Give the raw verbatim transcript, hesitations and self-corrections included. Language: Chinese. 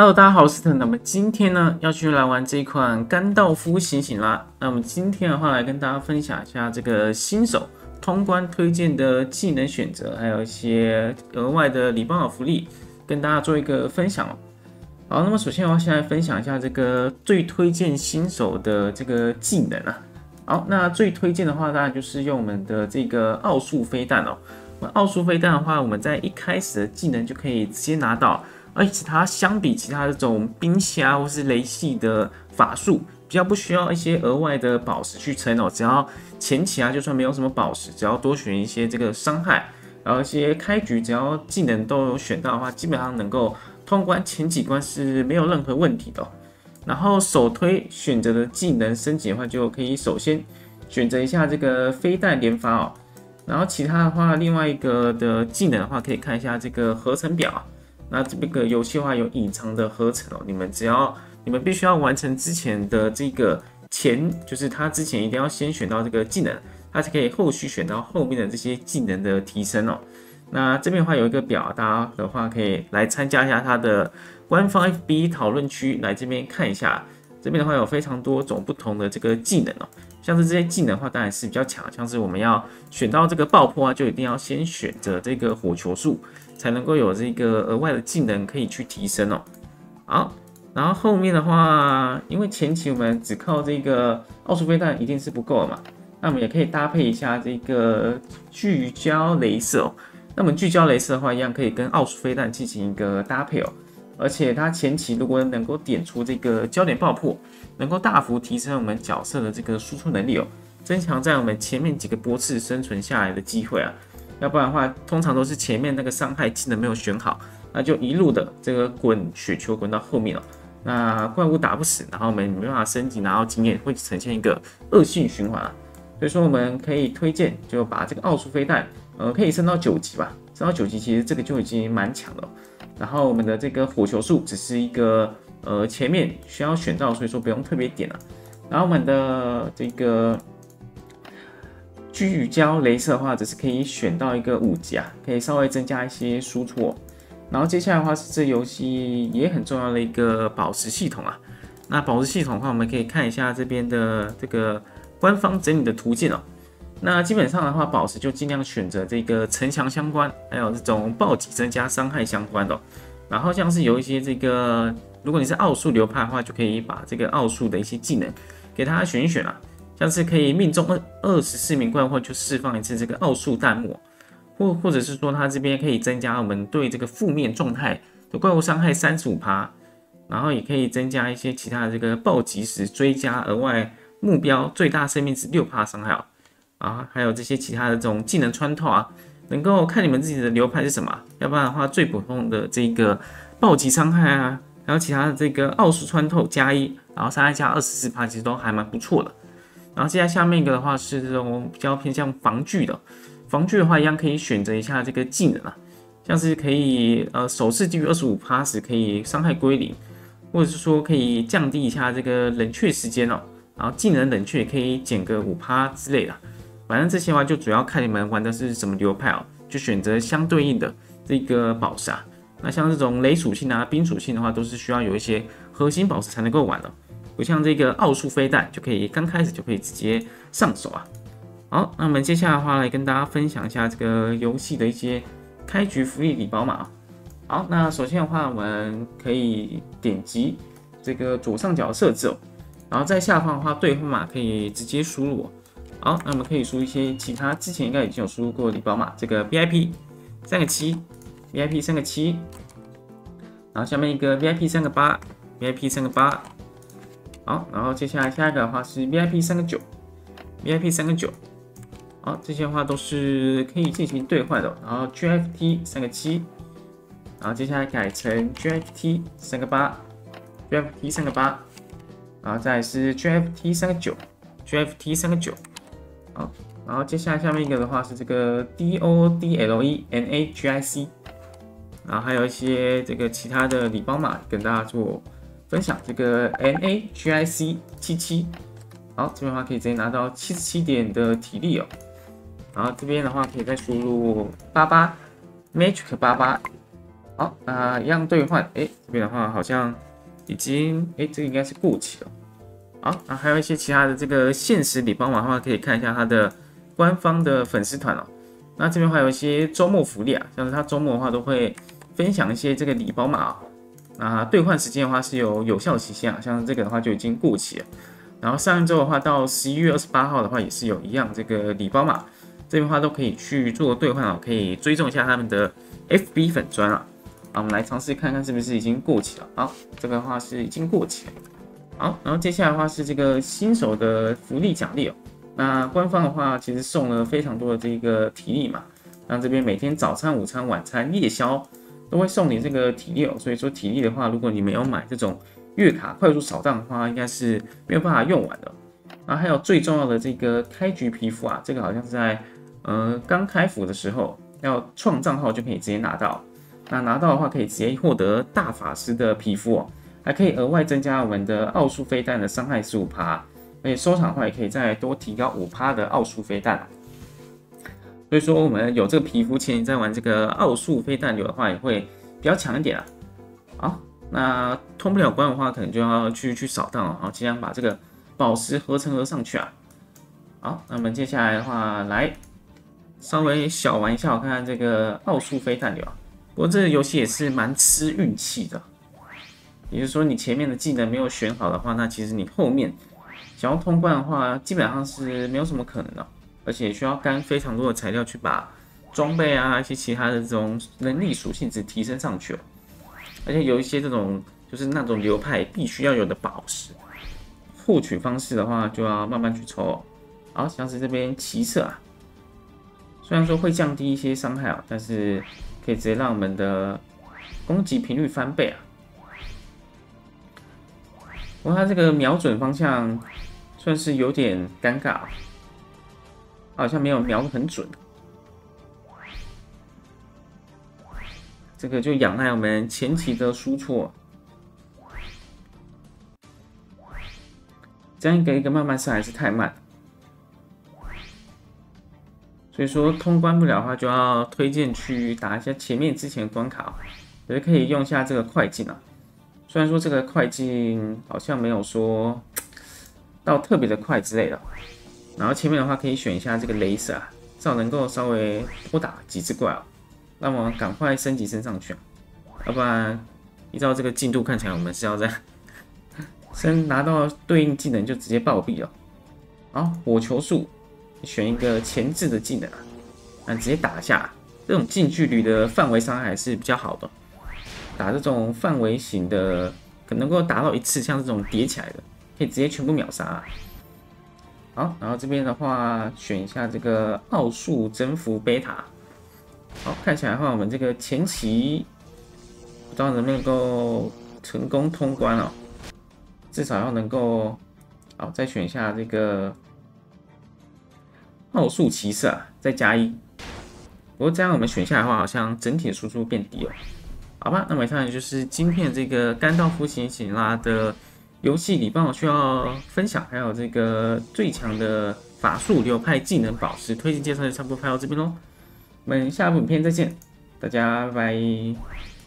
Hello， 大家好，我是腾。那么今天呢，要去来玩这一款甘道夫行刑啦。那么今天的话，来跟大家分享一下这个新手通关推荐的技能选择，还有一些额外的礼包福利，跟大家做一个分享哦。好，那么首先我要先来分享一下这个最推荐新手的这个技能啊。好，那最推荐的话，当然就是用我们的这个奥数飞弹哦。奥数飞弹的话，我们在一开始的技能就可以直接拿到。 而且它相比其他这种冰虾或是雷系的法术，比较不需要一些额外的宝石去撑哦。只要前期啊，就算没有什么宝石，只要多选一些这个伤害，然后一些开局只要技能都有选到的话，基本上能够通关前几关是没有任何问题的哦。然后首推选择的技能升级的话，就可以首先选择一下这个飞弹连发哦。然后其他的话，另外一个的技能的话，可以看一下这个合成表啊。 那这个游戏的话有隐藏的合成哦，你们只要你们必须要完成之前的这个前，就是它之前一定要先选到这个技能，它才可以后续选到后面的这些技能的提升哦。那这边的话有一个表，大家的话可以来参加一下它的官方 F B 讨论区，来这边看一下。这边的话有非常多种不同的这个技能哦，像是这些技能的话当然是比较强，像是我们要选到这个爆破啊，就一定要先选择这个火球术。 才能够有这个额外的技能可以去提升哦。好，然后后面的话，因为前期我们只靠这个奥数飞弹一定是不够的嘛，那我们也可以搭配一下这个聚焦雷射哦。那么聚焦雷射的话，一样可以跟奥数飞弹进行一个搭配哦。而且它前期如果能够点出这个焦点爆破，能够大幅提升我们角色的这个输出能力哦，增强在我们前面几个波次生存下来的机会啊。 要不然的话，通常都是前面那个伤害技能没有选好，那就一路的这个滚雪球滚到后面了、哦。那怪物打不死，然后我们没办法升级拿到经验，会呈现一个恶性循环啊。所以说我们可以推荐就把这个奥数飞弹，呃，可以升到九级吧，升到九级其实这个就已经蛮强了、哦。然后我们的这个火球术只是一个呃前面需要选到，所以说不用特别点了、啊。然后我们的这个。 聚焦雷射的话，只是可以选到一个五级啊，可以稍微增加一些输出、哦。然后接下来的话是这游戏也很重要的一个宝石系统啊。那宝石系统的话，我们可以看一下这边的这个官方整理的图鉴哦。那基本上的话，宝石就尽量选择这个城墙相关，还有这种暴击增加伤害相关的、哦。然后像是有一些这个，如果你是奥数流派的话，就可以把这个奥数的一些技能给它选一选啊。 像是可以命中二十四名怪物后就释放一次这个奥数弹幕，或或者是说它这边可以增加我们对这个负面状态的怪物伤害 百分之三十五， 然后也可以增加一些其他的这个暴击时追加额外目标最大生命值 百分之六 伤害哦，啊，还有这些其他的这种技能穿透啊，能够看你们自己的流派是什么，要不然的话最普通的这个暴击伤害啊，还有其他的这个奥数穿透加一， 一, 然后伤害加 百分之二十四 其实都还蛮不错的。 然后接下来下面一个的话是这种比较偏向防具的，防具的话一样可以选择一下这个技能啊，像是可以呃首次低于 百分之二十五 时可以伤害归零，或者是说可以降低一下这个冷却时间哦，然后技能冷却也可以减个 百分之五 之类的，反正这些的话就主要看你们玩的是什么流派哦，就选择相对应的这个宝石啊。那像这种雷属性啊、冰属性的话，都是需要有一些核心宝石才能够玩的。 不像这个奥数飞弹就可以刚开始就可以直接上手啊。好，那我们接下来的话来跟大家分享一下这个游戏的一些开局福利礼包嘛。好，那首先的话，我们可以点击这个左上角设置哦，然后在下方的话，兑换码可以直接输入哦。好，那我们可以输一些其他之前应该已经有输入过的礼包码，这个 V I P 三个七 ，V I P 三个七，然后下面一个 V I P 三个八 ，V I P 三个八。 好，然后接下来下一个的话是 V I P 三个九 ，V I P 三个九，好，这些的话都是可以进行兑换的。然后 G F T 三个七，然后接下来改成 G F T 三个八 ，G F T 三个八，然后再来是 G F T 三个九 ，G F T 三个九，好，然后接下来下面一个的话是这个 D O D L E N A G I C， 然后还有一些这个其他的礼包码跟大家做。 分享这个 N A G I C 七七，好，这边的话可以直接拿到七十七点的体力哦。然后这边的话可以再输入八八 Magic 八八，好，那一样兑换。哎、欸，这边的话好像已经，哎、欸，这个应该是过期了。好，那还有一些其他的这个限时礼包码的话，可以看一下它的官方的粉丝团哦。那这边还有一些周末福利啊，像是它周末的话都会分享一些这个礼包码啊、哦。那兑换时间的话是有有效期限啊，像这个的话就已经过期了。然后上一周的话到十一月二十八号的话也是有一样这个礼包码。 这边的话都可以去做兑换哦，可以追踪一下他们的 F B 粉专啊。好，我们来尝试看看是不是已经过期了。好，这个的话是已经过期了。好，然后接下来的话是这个新手的福利奖励哦。那官方的话其实送了非常多的这个体力嘛，那这边每天早餐、午餐、晚餐、夜宵都会送你这个体力哦。所以说体力的话，如果你没有买这种月卡快速扫荡的话，应该是没有办法用完的。然后还有最重要的这个开局皮肤啊，这个好像是在 呃，刚开服的时候要创账号就可以直接拿到，那拿到的话可以直接获得大法师的皮肤哦，还可以额外增加我们的奥数飞弹的伤害 百分之十五， 而且收藏的话也可以再多提高 百分之五 的奥数飞弹。所以说我们有这个皮肤，前你在玩这个奥数飞弹流的话也会比较强一点啊。好，那通不了关的话，可能就要去去扫荡了，然后尽量把这个宝石合成合上去啊。好，那么接下来的话来 稍微小玩一下，我看看这个奥数飞弹流啊。不过这个游戏也是蛮吃运气的，也就是说你前面的技能没有选好的话，那其实你后面想要通关的话，基本上是没有什么可能的。而且需要干非常多的材料去把装备啊一些其他的这种能力属性值提升上去哦。而且有一些这种就是那种流派必须要有的宝石，获取方式的话就要慢慢去抽哦。好，像是这边骑射啊。 虽然说会降低一些伤害啊，但是可以直接让我们的攻击频率翻倍啊。不过它这个瞄准方向算是有点尴尬、啊，好像没有瞄得很准。这个就仰赖我们前期的输出、啊，这样一个一个慢慢上还是太慢。 所以说通关不了的话，就要推荐去打一下前面之前的关卡、哦，也可以用一下这个快进啊。虽然说这个快进好像没有说到特别的快之类的。然后前面的话可以选一下这个雷射啊，至少能够稍微多打几只怪啊、哦，让我们赶快升级升上去、啊。要不然依照这个进度看起来，我们是要在升拿到对应技能就直接暴毙了。好，火球术。 选一个前置的技能啊，那直接打一下，这种近距离的范围伤害还是比较好的。打这种范围型的，可能够达到一次，像这种叠起来的，可以直接全部秒杀、啊。好，然后这边的话，选一下这个奥数征服贝塔。好，看起来的话，我们这个前期不知道能不能够成功通关哦，至少要能够。好，再选一下这个。 奥数骑士啊，再加一。不过这样我们选下来的话，好像整体的输出变低了。好吧，那么以上就是今天这个甘道夫奇奇拉的游戏礼包需要分享，还有这个最强的法术流派技能宝石推荐介绍就差不多拍到这边喽。我们下部影片再见，大家拜拜。